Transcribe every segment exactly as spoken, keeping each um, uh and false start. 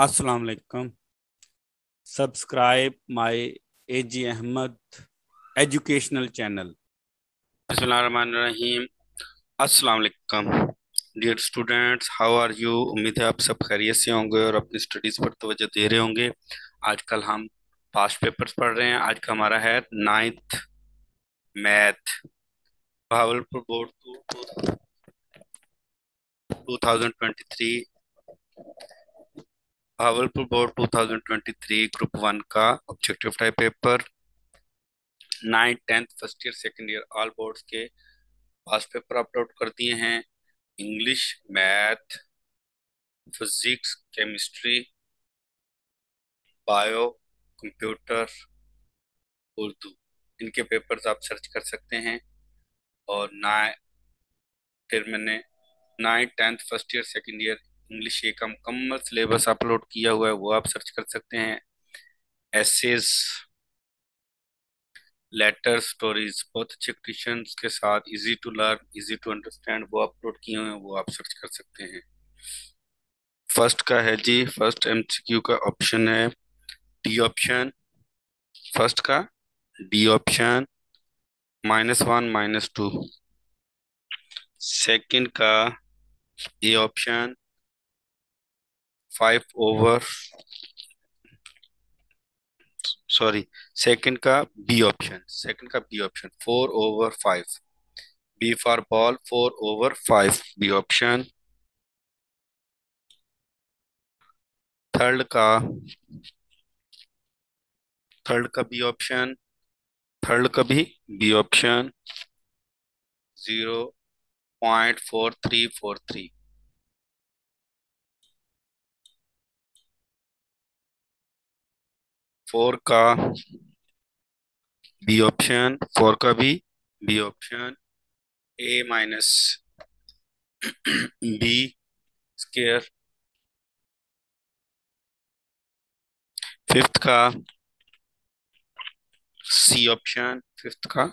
अस्सलाम वालेकुम। Subscribe my A G Ahmad educational channel. बिस्मिल्लाहिर्रहमानिर्रहीम। अस्सलाम वालेकुम dear students, how are you. उम्मीद है आप सब खैरियत से होंगे और अपनी स्टडीज़ पर तवज्जो दे रहे होंगे। आजकल हम पास्ट पेपर्स पढ़ रहे हैं। आज का हमारा है ninth math Bahawalpur board two thousand twenty three, Bahawalpur board two thousand twenty three group one का objective type paper. Ninth, tenth, first year, second year all boards के पास पेपर अपलोड कर दिए हैं। English, math, physics, chemistry, bio, computer, Urdu, इनके papers आप search कर सकते हैं। और ना फिर मैंने ninth, tenth, first year, second year English ये का मुकम्मल सिलेबस अपलोड किया हुआ है, वो आप सर्च कर सकते हैं। एसेज, लेटर, स्टोरीज बहुत अच्छे क्वेश्चंस के साथ, easy to learn, easy to understand, वो अपलोड किए हुए हैं, वो आप सर्च कर सकते हैं। फर्स्ट का है जी, फर्स्ट एमसीक्यू का ऑप्शन है डी ऑप्शन। फर्स्ट का D option minus one minus two. Second का A option five over sorry second का बी ऑप्शन सेकंड का B option four over five, B for ball, four over five B option. Third का third का B option third का भी B option zero point four three four three four का B option four का भी B option A minus B square. Fifth का C option fifth का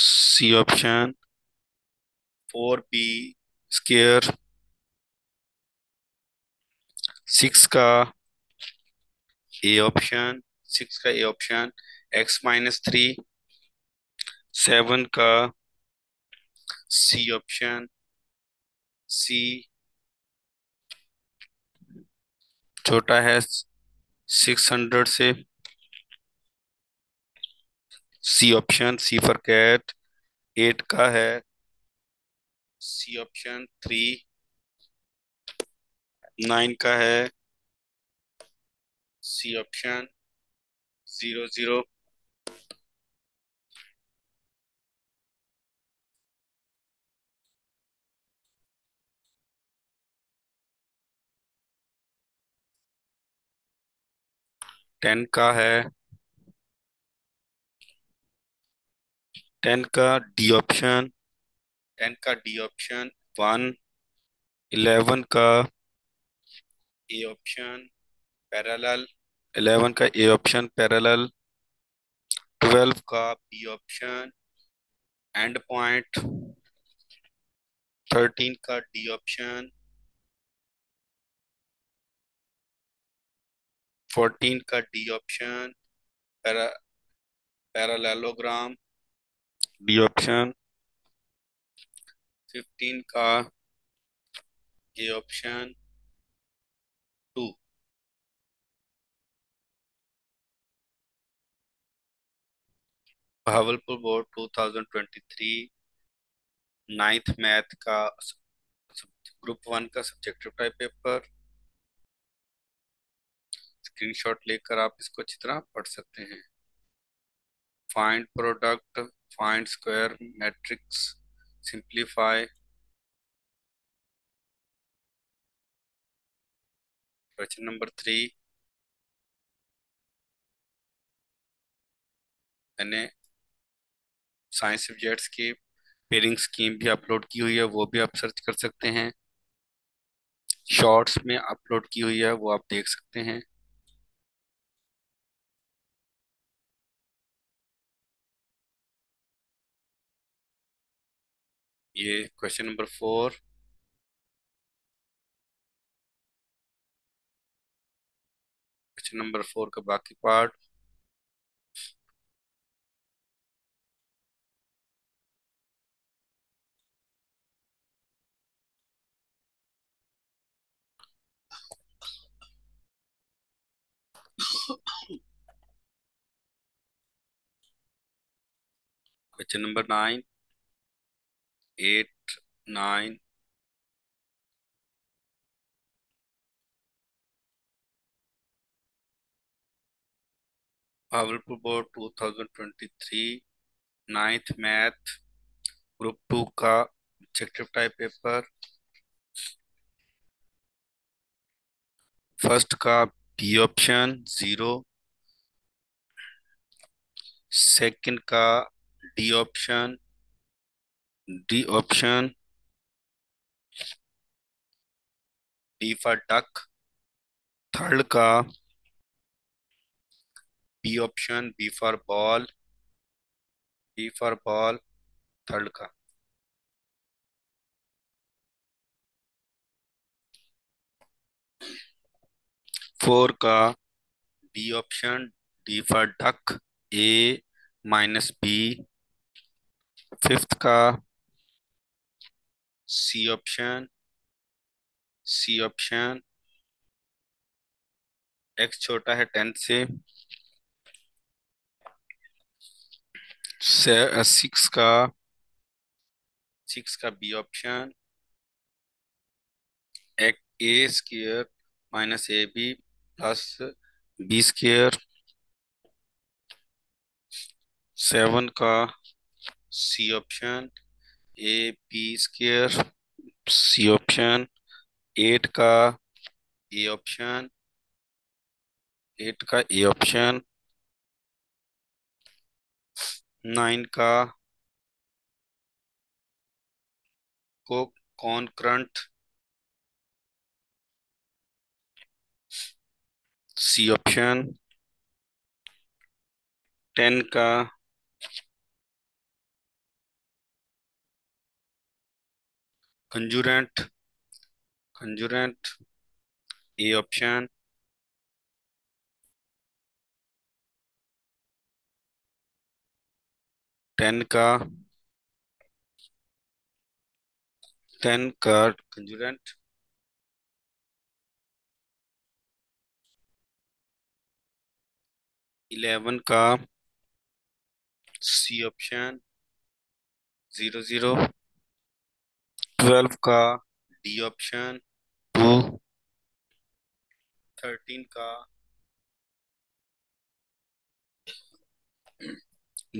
C option four B square. Six का A option six का A option X minus three. Seven का C option C छोटा है six hundred से, C option C for cat. Eight का है सी ऑप्शन थ्री। नाइन का है C option zero zero. Ten का है टेन का डी ऑप्शन टेन का डी ऑप्शन वन। इलेवन का ए ऑप्शन पैरेलल इलेवन का ए ऑप्शन पैरेलल। ट्वेल्व का B option end point. Thirteen का डी ऑप्शन। फोर्टीन का D option parallelogram D option. Fifteen का A option two. Bahawalpur board two thousand twenty three ninth math का group one का subjective type paper. Screenshot लेकर आप इसको अच्छी तरह पढ़ सकते हैं। Find product, find square matrix, simplify, question number three. मैंने साइंस सब्जेक्ट्स की पेयरिंग स्कीम भी अपलोड की हुई है, वो भी आप सर्च कर सकते हैं। शॉर्ट्स में अपलोड की हुई है, वो आप देख सकते हैं। ये question number four. Question number four का बाकी part. Question number nine, eight, nine. Bahawalpur board दो हज़ार तेईस नाइन्थ मैथ ग्रुप टू का ऑब्जेक्टिव टाइप पेपर फर्स्ट का बी ऑप्शन जीरो, सेकंड का D option D option D for duck, third का B option B for ball B for ball third का। Four का D option D for duck A minus B, fifth का C option C option x छोटा है tenth से, six का six का B option एक a square minus A B plus B square, seven का C option A B square C option, eight का A option eight का ए ऑप्शन, नाइन का को कौन करंट सी ऑप्शन, टेन का concurrent concurrent A option, ten का ten का concurrent, eleven का C option zero zero, twelve का डी ऑप्शन टू, थर्टीन का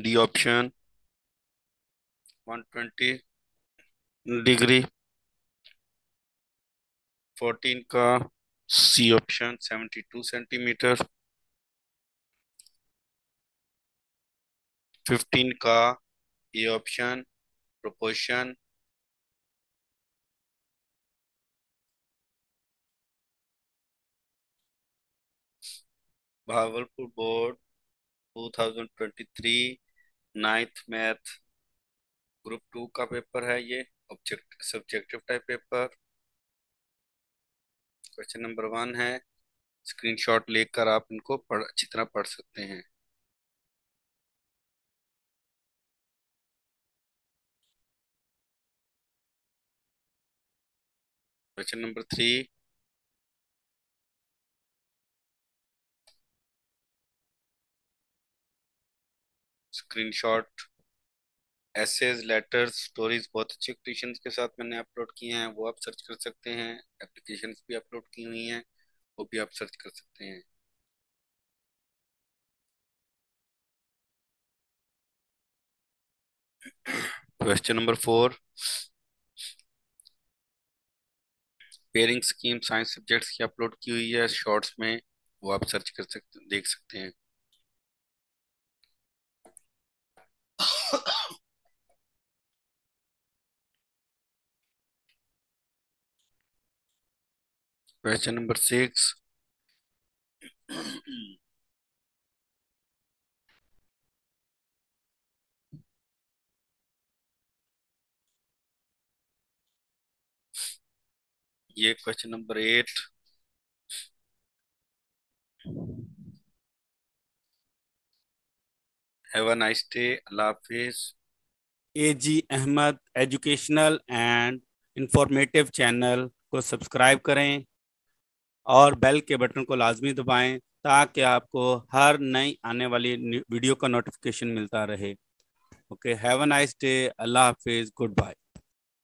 डी ऑप्शन एक सौ बीस डिग्री, चौदह का सी ऑप्शन बहत्तर सेंटीमीटर, पंद्रह का A option proportion, Bahawalpur board दो हज़ार तेईस नाइन्थ मैथ ग्रुप टू का पेपर है ये, object subjective type paper. Question number one है, स्क्रीनशॉट लेकर आप इनको पढ़ अच्छी तरह पढ़ सकते हैं। Question number three, screenshot essays letters stories बहुत अच्छे क्वेश्चन के साथ मैंने अपलोड किए हैं, वो आप सर्च कर सकते हैं। एप्लीकेशंस भी अपलोड की हुई हैं, वो भी आप सर्च कर सकते हैं। Question number four, pairing scheme science subjects की अपलोड की हुई है शॉर्ट्स में, वो आप सर्च कर सकते देख सकते हैं। क्वेश्चन नंबर सिक्स, ये question number eight, have a nice day. अल्लाह हाफिज। A G Ahmad educational and informative channel को सब्सक्राइब करें और बेल के बटन को लाजमी दबाएं ताकि आपको हर नई आने वाली वीडियो का नोटिफिकेशन मिलता रहे। Okay, have a nice day. अल्लाह हाफिज। Good bye.